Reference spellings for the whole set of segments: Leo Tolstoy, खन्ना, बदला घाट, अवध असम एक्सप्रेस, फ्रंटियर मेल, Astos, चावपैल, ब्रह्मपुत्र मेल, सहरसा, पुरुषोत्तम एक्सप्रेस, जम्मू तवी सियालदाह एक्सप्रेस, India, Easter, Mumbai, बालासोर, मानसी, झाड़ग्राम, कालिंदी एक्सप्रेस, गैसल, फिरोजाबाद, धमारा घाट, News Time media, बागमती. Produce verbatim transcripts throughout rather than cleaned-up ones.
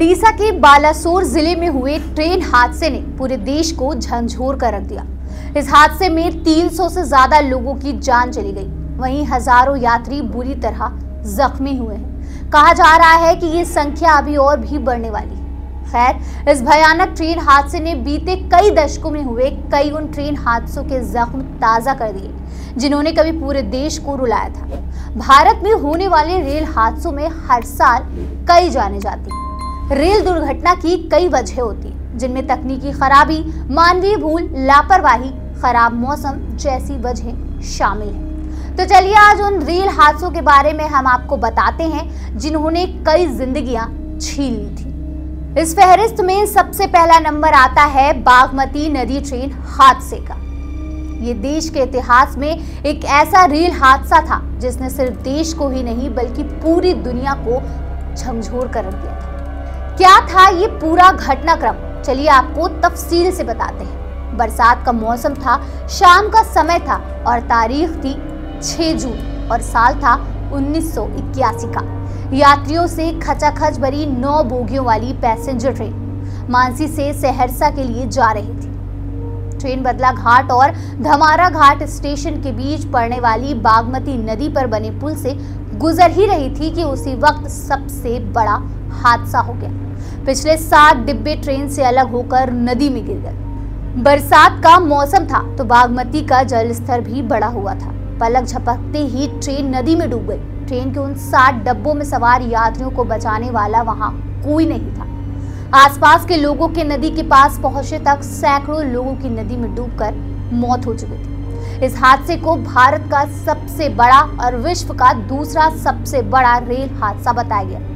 उड़ीसा के बालासोर जिले में हुए ट्रेन हादसे ने पूरे देश को झंझोर कर रख दिया। इस हादसे में तीन सौ से ज्यादा लोगों की जान चली गई, वहीं हजारों यात्री बुरी तरह जख्मी हुए हैं। कहा जा रहा है कि ये संख्या अभी और भी बढ़ने वाली है। खैर, इस भयानक ट्रेन हादसे ने बीते कई दशकों में हुए कई उन ट्रेन हादसों के जख्म ताजा कर दिए जिन्होंने कभी पूरे देश को रुलाया था। भारत में होने वाले रेल हादसों में हर साल कई जाने जाती हैं। रेल दुर्घटना की कई वजह होती हैं, जिनमें तकनीकी खराबी, मानवीय भूल, लापरवाही, खराब मौसम जैसी वजह शामिल है। तो चलिए आज उन रेल हादसों के बारे में हम आपको बताते हैं जिन्होंने कई जिंदगियां छीन ली थी। इस फहरिस्त में सबसे पहला नंबर आता है बागमती नदी ट्रेन हादसे का। ये देश के इतिहास में एक ऐसा रेल हादसा था जिसने सिर्फ देश को ही नहीं बल्कि पूरी दुनिया को झंझोर कर रख दिया था। क्या था ये पूरा घटनाक्रम, चलिए आपको तफसील से बताते हैं। बरसात का मौसम था, शाम का समय था और तारीख थी छह जून और साल था उन्नीस सौ इक्यासी का। यात्रियों से खचाखच भरी नौ बोगियों वाली पैसेंजर ट्रेन मानसी से सहरसा के लिए जा रही थी। ट्रेन बदला घाट और धमारा घाट स्टेशन के बीच पड़ने वाली बागमती नदी पर बने पुल से गुजर ही रही थी कि उसी वक्त सबसे बड़ा हादसा हो गया। पिछले सात डिब्बे ट्रेन से अलग होकर नदी में गिर गए। बरसात का मौसम था तो बागमती का जलस्तर भी बढ़ा हुआ था। पलक झपकते ही ट्रेन नदी में डूब गई। ट्रेन के उन साठ डब्बों में सवार यात्रियों को बचाने वाला वहां कोई नहीं था। आसपास के लोगों के नदी के पास पहुंचे तक सैकड़ों लोगों की नदी में डूबकर मौत हो चुकी थी। इस हादसे को भारत का सबसे बड़ा और विश्व का दूसरा सबसे बड़ा रेल हादसा बताया गया।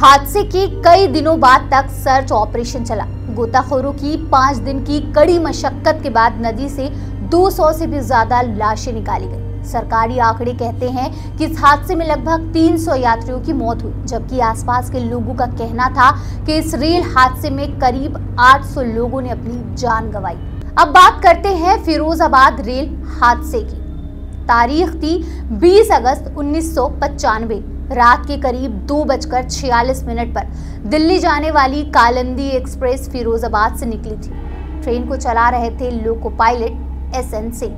हादसे के कई दिनों बाद तक सर्च ऑपरेशन चला। गोताखोरों की पांच दिन की कड़ी मशक्कत के बाद नदी से दो सौ से भी ज्यादा लाशें निकाली गई। सरकारी आंकड़े कहते हैं कि इस हादसे में लगभग तीन सौ यात्रियों की मौत हुई, जबकि आसपास के लोगों का कहना था कि इस रेल हादसे में करीब आठ सौ लोगों ने अपनी जान गंवाई। अब बात करते हैं फिरोजाबाद रेल हादसे की। तारीख थी बीस अगस्त उन्नीस सौ पचानवे। रात के करीब दो बजकर छियालीस मिनट पर दिल्ली जाने वाली कालिंदी एक्सप्रेस फिरोजाबाद से निकली थी। ट्रेन को चला रहे थे loco pilot S N Singh.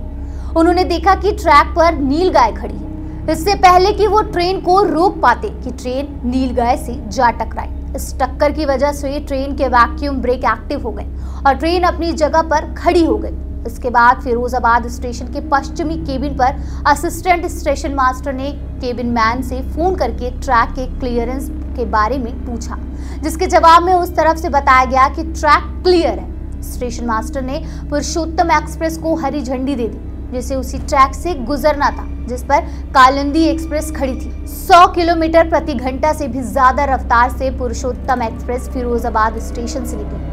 उन्होंने देखा कि ट्रैक पर नीलगाय खड़ी है। इससे पहले कि वो ट्रेन को रोक पाते कि ट्रेन नीलगाय से जा टकराई। इस टक्कर की वजह से ट्रेन के वैक्यूम ब्रेक एक्टिव हो गए और ट्रेन अपनी जगह पर खड़ी हो गई। इसके बाद फिरोजाबाद स्टेशन के पश्चिमी केबिन पर असिस्टेंट स्टेशन मास्टर ने केबिन मैन से फोन करके ट्रैक के क्लियरेंस के बारे में पूछा, जिसके जवाब में उस तरफ से बताया गया कि ट्रैक क्लियर है। स्टेशन मास्टर ने पुरुषोत्तम एक्सप्रेस को हरी झंडी दे दी, जिसे उसी ट्रैक से गुजरना था जिस पर कालिंदी एक्सप्रेस खड़ी थी। सौ किलोमीटर प्रति घंटा से भी ज्यादा रफ्तार से पुरुषोत्तम एक्सप्रेस फिरोजाबाद स्टेशन से निकली।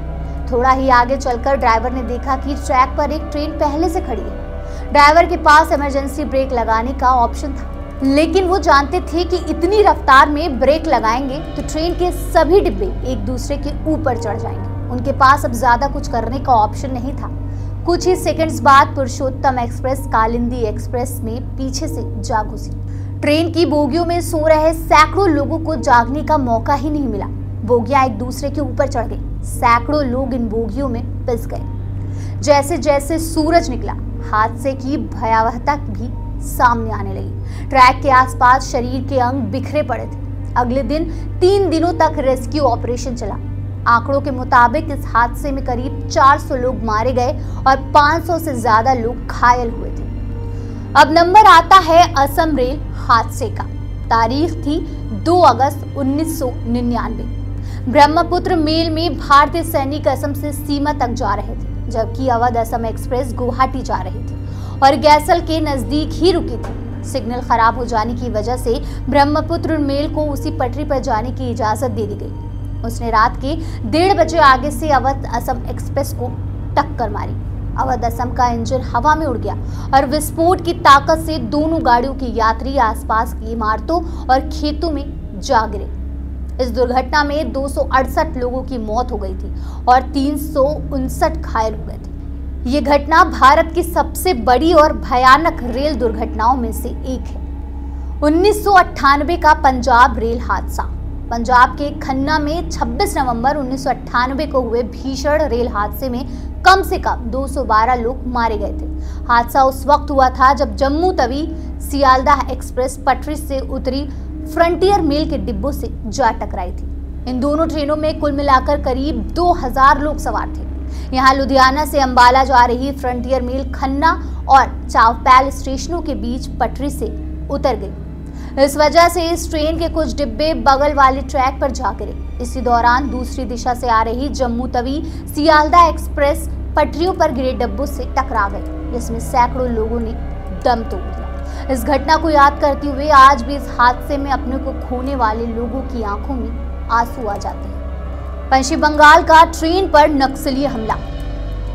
थोड़ा ही आगे चलकर ड्राइवर ने देखा कि ट्रैक पर एक ट्रेन पहले से खड़ी है। ड्राइवर के पास इमरजेंसी ब्रेक लगाने का ऑप्शन था, लेकिन वो जानते थे कि इतनी रफ्तार में ब्रेक लगाएंगे तो ट्रेन के सभी डिब्बे एक दूसरे के ऊपर चढ़ जाएंगे। उनके पास अब ज्यादा कुछ करने का ऑप्शन नहीं था। कुछ ही सेकंड्स बाद पुरुषोत्तम एक्सप्रेस कालिंदी एक्सप्रेस में पीछे से जा घुसी। ट्रेन की बोगियों में सो रहे सैकड़ों लोगों को जागने का मौका ही नहीं मिला। बोगियां एक दूसरे के ऊपर चढ़ गई। सैकड़ों लोग इन बोगियों में पिस गए। जैसे जैसे सूरज निकला, हादसे की भयावहता भी सामने आने लगी। ट्रैक के आसपास शरीर के अंग बिखरे पड़े थे। अगले दिन तीन दिनों तक रेस्क्यू ऑपरेशन चला। आंकड़ों के मुताबिक इस हादसे में करीब चार सौ लोग मारे गए और पांच सौ से ज्यादा लोग घायल हुए थे। अब नंबर आता है असम रेल हादसे का। तारीख थी दो अगस्त उन्नीस सौ निन्यानवे। ब्रह्मपुत्र मेल में भारतीय सैनिक असम से सीमा तक जा रहे थे, जबकि अवध असम एक्सप्रेस गुवाहाटी जा रही थी और गैसल के नजदीक ही रुकी थी। सिग्नल खराब हो जाने की वजह से ब्रह्मपुत्र मेल को उसी पटरी पर जाने की इजाजत दे दी गई। उसने रात के डेढ़ बजे आगे से अवध असम एक्सप्रेस को टक्कर मारी। अवध असम का इंजन हवा में उड़ गया और विस्फोट की ताकत से दोनों गाड़ियों के यात्री आसपास की इमारतों और खेतों में जा गिरे। इस दुर्घटना में दो सौ अड़सठ लोगों की मौत हो गई थी और तीन सौ उनसठ घायल हो गए थे। ये घटना भारत की सबसे बड़ी और भयानक रेल दुर्घटनाओं में से एक है। उन्नीस सौ अट्ठानवे का पंजाब रेल हादसा। पंजाब के खन्ना में छब्बीस नवंबर उन्नीस सौ अट्ठानवे को हुए भीषण रेल हादसे में कम से कम दो सौ बारह लोग मारे गए थे। हादसा उस वक्त हुआ था जब जम्मू तवी सियालदाह एक्सप्रेस पटरी से उतरी फ्रंटियर मेल के डिब्बों से जा टकराई थी। इन दोनों ट्रेनों में कुल मिलाकर करीब दो हज़ार लोग सवार थे। यहाँ लुधियाना से अंबाला जा रही फ्रंटियर मेल खन्ना और चावपैल स्टेशनों के बीच पटरी से उतर गई। इस वजह से इस ट्रेन के कुछ डिब्बे बगल वाले ट्रैक पर जा गिरे। इसी दौरान दूसरी दिशा से आ रही जम्मू तवी सियालदाह एक्सप्रेस पटरियों पर गिरे डिब्बों से टकरा गई, जिसमें सैकड़ों लोगों ने दम तोड़ दिया। इस घटना को याद करते हुए आज भी इस हादसे में अपने को खोने वाले लोगों की आंखों में आंसू आ जाते हैं। पश्चिम बंगाल का ट्रेन पर नक्सली हमला,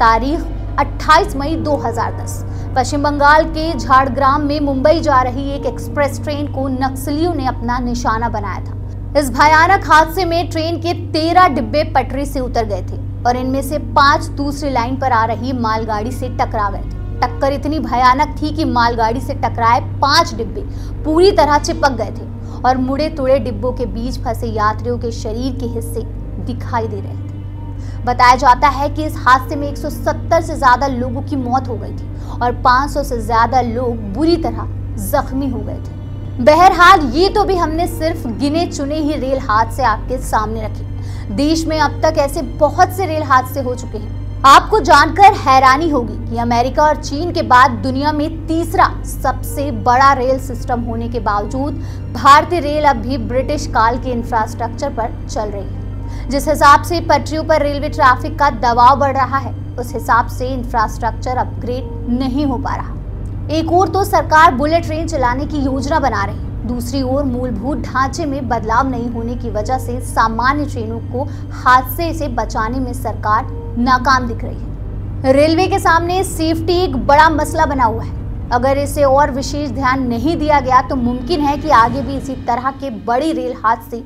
तारीख अट्ठाईस मई दो हज़ार दस। पश्चिम बंगाल के झाड़ग्राम में मुंबई जा रही एक एक्सप्रेस ट्रेन को नक्सलियों ने अपना निशाना बनाया था। इस भयानक हादसे में ट्रेन के तेरह डिब्बे पटरी से उतर गए थे और इनमें से पांच दूसरी लाइन पर आ रही मालगाड़ी से टकरा गए थे। टक्कर इतनी भयानक थी कि मालगाड़ी से टकराए पांच डिब्बे पूरी तरह चिपक गए थे और मुड़े तुड़े डिब्बों के बीच फंसे यात्रियों के शरीर के हिस्से दिखाई दे रहे थे। बताया जाता है कि इस हादसे में एक सौ सत्तर से ज्यादा लोगों की मौत हो गई थी और पाँच सौ से ज्यादा लोग बुरी तरह जख्मी हो गए थे। बहरहाल ये तो भी हमने सिर्फ गिने चुने ही रेल हादसे आपके सामने रखे। देश में अब तक ऐसे बहुत से रेल हादसे हो चुके हैं। आपको जानकर हैरानी होगी कि अमेरिका और चीन के बाद दुनिया में तीसरा सबसे बड़ा रेल सिस्टम होने के बावजूद भारतीय रेल अब भी ब्रिटिश काल के इंफ्रास्ट्रक्चर पर चल रही है। जिस हिसाब से पटरियों पर रेलवे ट्रैफिक का दबाव बढ़ रहा है, उस हिसाब से इंफ्रास्ट्रक्चर अपग्रेड नहीं हो पा रहा। एक ओर तो सरकार बुलेट ट्रेन चलाने की योजना बना रही है, दूसरी ओर मूलभूत ढांचे में बदलाव नहीं होने की वजह से सामान्य ट्रेनों को हादसे से बचाने में सरकार नाकाम दिख रही है। रेलवे के सामने सेफ्टी एक बड़ा मसला बना हुआ है। अगर इसे और विशेष ध्यान नहीं दिया गया तो मुमकिन है कि आगे भी इसी तरह के बड़े रेल हादसे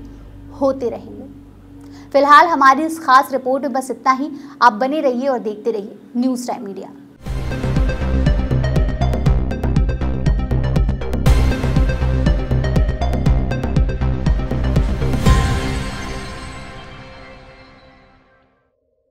होते रहेंगे। फिलहाल हमारी इस खास रिपोर्ट में बस इतना ही। आप बने रहिए और देखते रहिए न्यूज़ टाइम मीडिया।